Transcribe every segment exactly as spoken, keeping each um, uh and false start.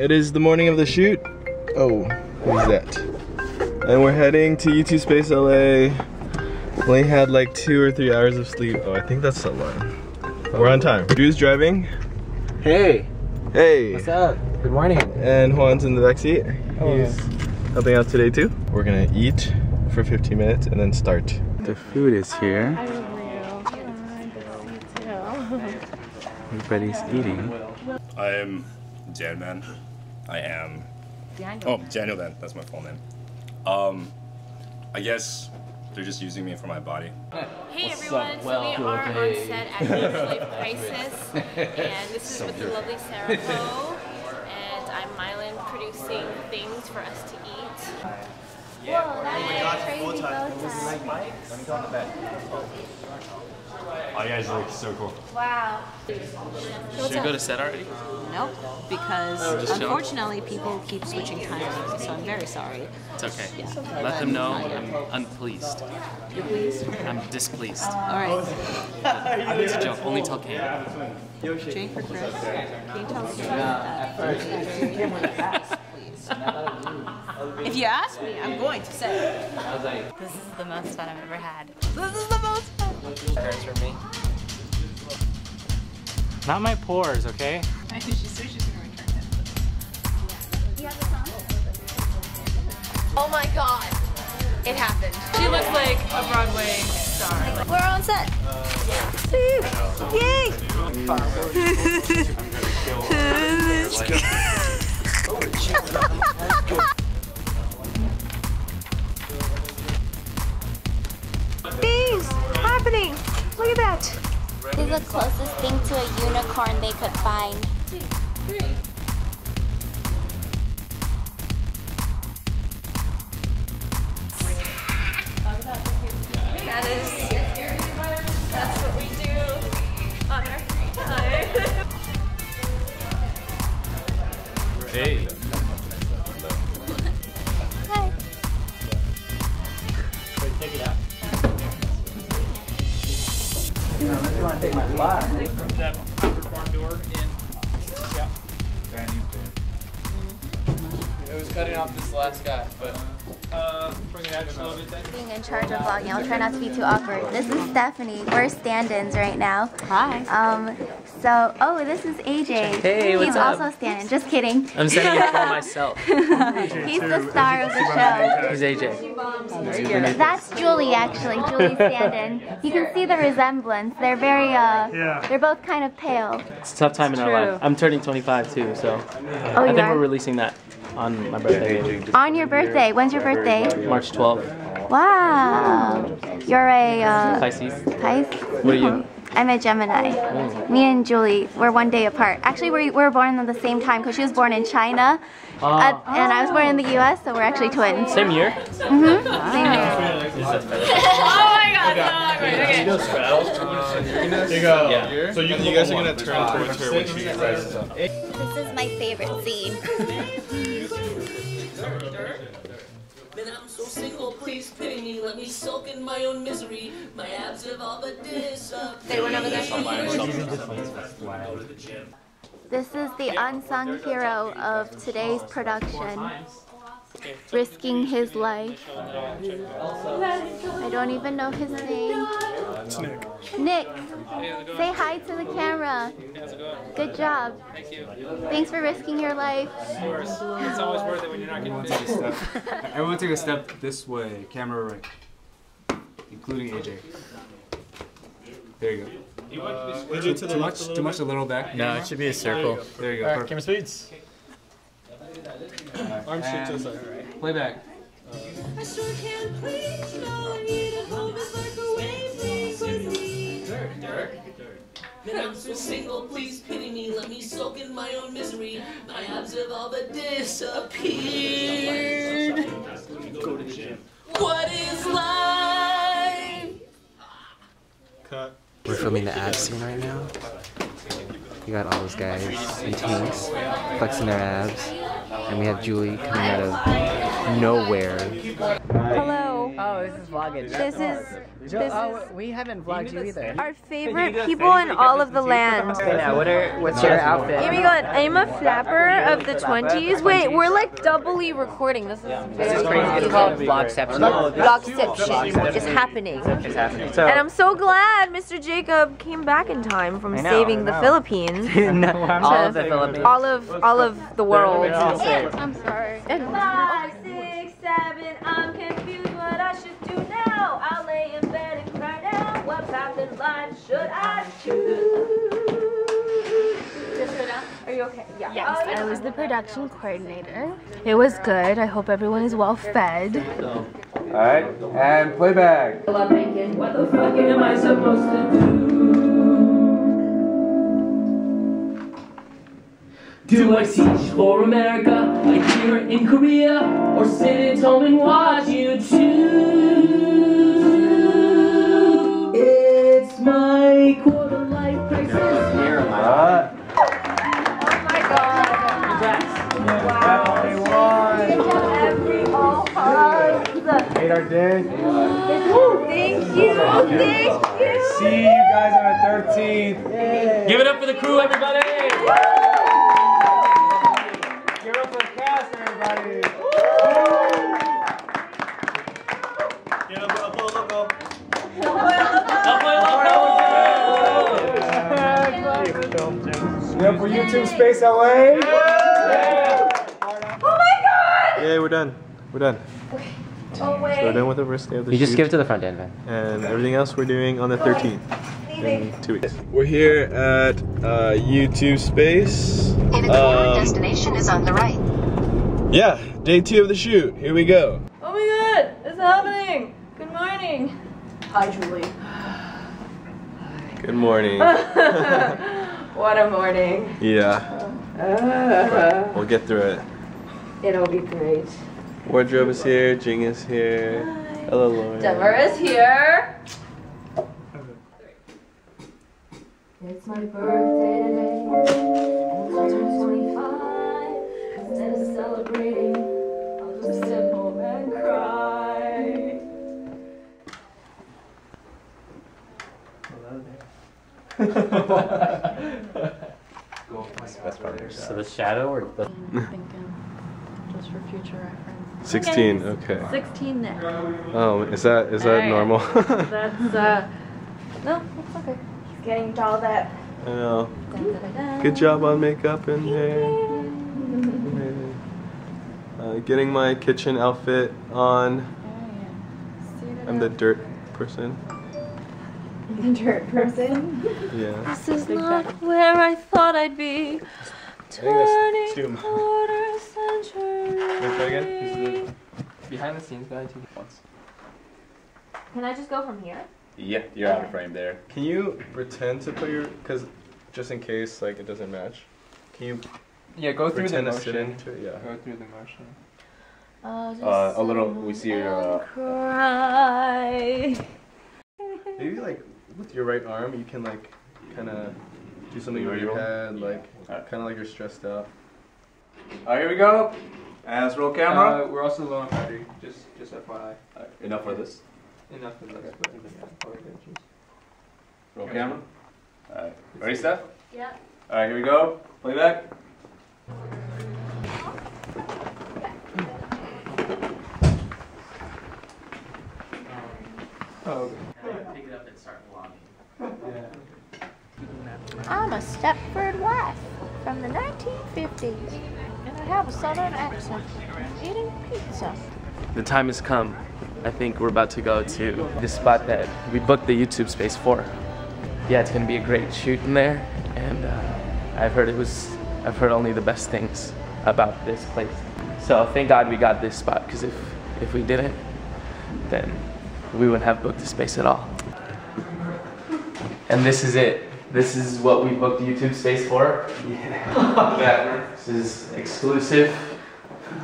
It is the morning of the shoot. Oh, what is that? And we're heading to YouTube Space L A. Only had like two or three hours of sleep. Oh, I think that's a lot. We're on time. Drew's driving. Hey. Hey. What's up? Good morning. And Juan's in the backseat. Oh, He's yeah. helping out today too. We're gonna eat for fifteen minutes and then start. The food is here. Everybody's eating. I am Janman. I am. Daniel. Oh, Daniel Dan. That's my full name. Um, I guess they're just using me for my body. Hey What's everyone, up? so well, we are okay. on set at Quarterlife Crisis, and this is so with good. the lovely Sarah Poe, and I'm Mylan producing things for us to eat. Yeah. Whoa, that oh my gosh, full time. Like Mike? Let me go on the bed. Oh, you guys look so cool. Wow. What's Should we go to set already? Nope, because oh, unfortunately chilling. people keep switching times, so I'm very sorry. It's okay. Yeah. Let but them know I'm unpleased. You're pleased? I'm displeased. Alright. It's a joke, only tell Kate. Jay for Chris, can you tell us about that? If you ask me, I'm going to say. This is the most fun I've ever had. This is the most fun. That hurts for me. Not my pores, okay? I think she said she's gonna return it. But... Yeah. Oh my god! It happened. She looks like a Broadway star. We're on set. Uh, Yay! Yay! Look at that! This is the closest thing to a unicorn they could find. Two, three. That is... That's what we do on our free time. Hey! Hi! Wait, take it out. You want to take my spot? From that farm door in. Yeah. It was cutting off this last guy, but uh, bring it out just a little bit then. Being in charge of vlogging, I'll try not to be too awkward. This is Stephanie. We're stand-ins right now. Hi. Um. So, oh, this is A J. Hey, what's He's up? also stand-in. Just kidding. I'm standing for myself. He's the star of the show. He's A J. That's Julie, actually. Julie's stand-in. You can see the resemblance. They're very, uh, yeah. they're both kind of pale. It's a tough time it's in true. our life. I'm turning twenty-five, too, so oh, I think are? we're releasing that on my birthday. On your birthday? When's your birthday? March twelfth. Wow. You're a... Uh, Pisces. Pisces. What are you? I'm a Gemini. Me and Julie, we're one day apart. Actually, we were born at the same time because she was born in China, uh, at, and I was born in the U S, so we're actually twins. Same year? Mm-hmm. Wow. Same year. Oh my god, no, okay. okay. You go. Yeah. So you, you guys are going to turn towards her when she rises up. This is my favorite scene. And I'm so single, please pity me. Let me soak in my own misery. My abs have all but disappeared. They went over there. This is the unsung hero of today's production, risking his life. I don't even know his name. It's Nick. Nick, say hi to the camera. Good job. Thank you. Thanks for risking your life. Of course. It's always worth it when you're not getting busy stuff. Everyone take a step this way, camera right, including A J. There you go. Uh, too, too much, too much, a little back. No, it should be a circle. There you go. All right, camera speeds. Arms straight to the side. Playback. Uh, I sure can't please, no, I need a home is like a wave. Dirt, dirt, dirt. And I'm so single, please pity me. Let me soak in my own misery. My abs have all but disappeared. Go to the gym. What is life? Cut. We're filming the abs scene right now. You got all those guys and teens flexing their abs. And we have Julie coming out of nowhere. Hello. Oh, this is vlog vlogged. This is, this oh, is we haven't vlogged you either. Our favorite people in all of the land. Okay, now, what are, what's your outfit? Oh my god, I'm a flapper of the twenties. Wait, we're like doubly recording. This is very crazy. It's called vlogception. Vlogception. It's happening. It's happening. So, and I'm so glad Mister Jacob came back in time from know, saving the Philippines. no, all of the Philippines. All of, all of the world. Yeah, I'm sorry. Five, six, seven, I'm confused what I should do now. I'll lay in bed and cry now. What path in life should I choose? Are you okay? Yeah. Yes, oh, yeah. I was the production coordinator. It was good. I hope everyone is well fed. Alright, and playback. What the fuck am I supposed to do? Do I teach for America, like here in Korea, or sit at home and watch YouTube? It's my quarterlife crisis. Uh, oh my god. Wow. Good job, everyone. Made our day. Woo. Thank you. Thank you. See you guys on the thirteenth. Yay. Give it up for the crew, everybody. Woo. Give it up for the cast, everybody. Woo. Give it up for the local. Give it up for YouTube Space L A. Yeah. Yeah. Oh my god. Yeah, we're done. We're done. Okay. So we're done with the first day of the shoot. You just give it to the front end, man. And everything else we're doing on the thirteenth in two weeks. We're here at uh, YouTube Space. And its forward destination is on the right. Yeah, day two of the shoot. Here we go. Oh my god, it's happening. Good morning. Hi, Julie. Hi. Good morning. What a morning. Yeah. Uh, we'll get through it. It'll be great. Wardrobe is here, Jing is here, hi. Hello Lauren. Deborah is here. It's my birthday today, and I turn twenty-five, instead of celebrating, I'll just sit home and cry. Hello there. So the shadow or the... Just for future reference. Sixteen, okay. Sixteen now. Oh, is that is that right. normal? That's uh, no, it's okay. He's getting dolled up. I know. Da, da, da, da. Good job on makeup and hair. uh, getting my kitchen outfit on. Oh, yeah. I'm the dirt person. The dirt person. Yeah. This is not where I thought I'd be. Turning quarter century. Wait, try again. This is the behind the scenes guy too. Once. Can I just go from here? Yeah, you're okay. Out of frame there. Can you pretend to put your, cause just in case like it doesn't match. Can you? Yeah, go through the motion. To, yeah. Go through the motion. I'll just uh, a little. We see your. Uh, cry. Maybe like with your right arm, you can like kind of. Do something with your head, like yeah. right. kind of like you're stressed out. All right, here we go. And let's roll camera. Uh, we're also low on battery. Just, just F Y I. Right. Enough for this. Enough for this. Okay. But, yeah. Roll okay. camera. All right. Ready, Steph? Yeah. All right, here we go. Playback. Oh. Okay. Pick it up and start vlogging. Yeah. I'm a Stepford wife from the nineteen fifties, and I have a southern accent. I'm eating pizza. The time has come. I think we're about to go to the spot that we booked the YouTube space for. Yeah, it's gonna be a great shoot in there, and uh, I've heard it was. I've heard only the best things about this place. So thank God we got this spot, because if if we didn't, then we wouldn't have booked the space at all. And this is it. This is what we booked YouTube space for. Yeah. yeah. This is exclusive,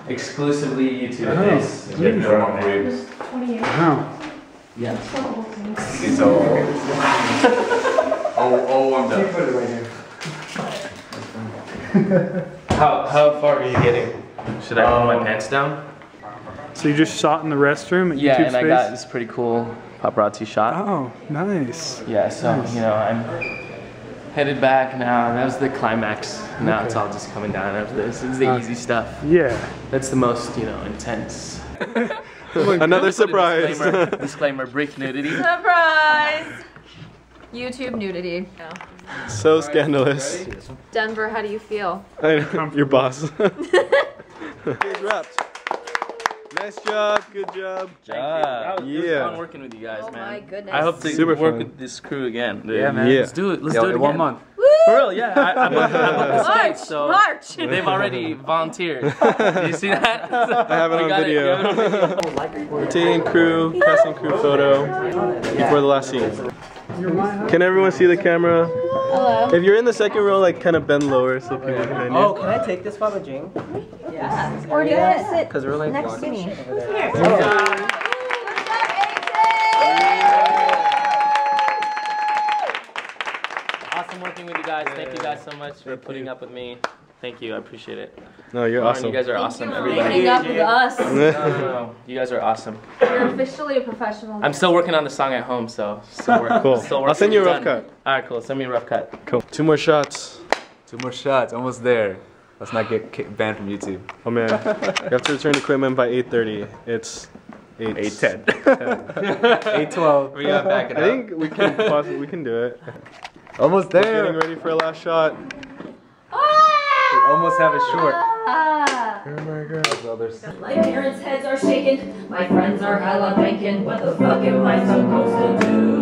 exclusively YouTube space. It's been normal for years. twenty years. Wow. Yeah. It's all. oh, oh, I'm done. Put it right here. how how far are you getting? Should I um, pull my pants down? So you just shot in the restroom at yeah, YouTube Space? Yeah, and I got this pretty cool paparazzi shot. Oh, nice. Yeah, so, nice. You know, I'm headed back now. That was the climax. Now okay. It's all just coming down after this. It's the uh, easy stuff. Yeah. That's the most, you know, intense. Another surprise. Disclaimer, disclaimer, brief nudity. Surprise! YouTube nudity. No. So scandalous. Right, Denver, how do you feel? I know, your boss. Here's wrapped. Nice job, good job. Thank ah, you. That was, yeah. It was fun working with you guys, oh man. Oh my goodness. I hope to Super work fun. with this crew again. Dude. Yeah, man. Yeah. Let's do it. Let's Yo, do it again. One month. Woo! For real, yeah. I, I'm on, I'm on the March, stage, so March. They've already volunteered. Did you see that? So I have it on gotta, video. Rotating crew, casting crew photo before the last scene. Can everyone see the camera? Hello. If you're in the second row, like kind of bend lower so people can find you. Oh, can I take this Papa Jing? Yeah. Or do you want to sit Cause we're like next to me? Who's here? Yeah. Yeah. Awesome working with you guys. Thank you guys so much for putting up with me. Thank you. I appreciate it. No, you're Lauren, awesome. You guys are awesome. Everybody. Up with us. No, no, no. You guys are awesome. You're officially a professional. I'm still working on the song at home, so still working. Cool. Still working. I'll send you a rough cut. All right, cool. Send me a rough cut. Cool. Two more shots. Two more shots. Almost there. Let's not get banned from YouTube. Oh man, you have to return equipment by eight thirty. It's eight ten. eight twelve. We got back it up. I think we can possibly we can do it. Almost there. We're getting ready for our last shot. Almost have a short. Ah. Oh my god. My parents' heads are shaking. My friends are hella thinking. What the fuck am I supposed to do?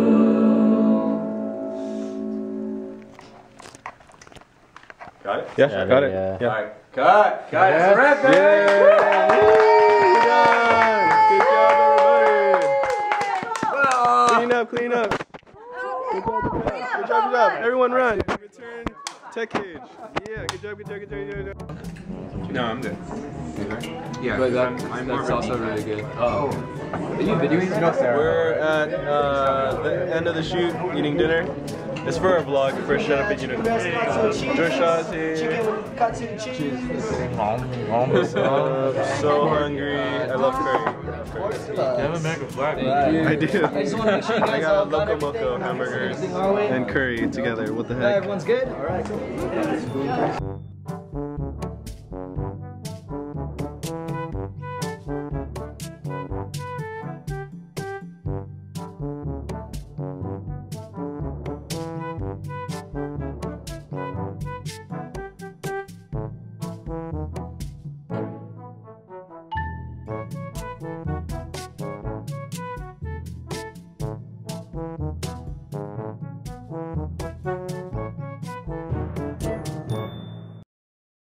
Got it? Yeah, yeah got it. Yeah. Yeah. Alright, cut! Cut! Yes. It's wrapped! Yeah. Good job! Good job, everybody! Clean up, clean up! Good job, good job! Good job, good job! Everyone run! Return. Tech cage. Yeah, good job, good job, good job, good job. No, I'm good. Yeah, but that, I'm that's also really good. Oh. Are you videoing? No, Sarah. We're at uh, the end of the shoot, eating dinner. It's for our vlog, for Shut Up and Eat Dinner. Joshua is here. Chicken with cuts and cheese. I'm so hungry. I love curry. You have American flag. I do. I got a Loco Moco hamburgers and curry together. What the heck? Everyone's good? All right.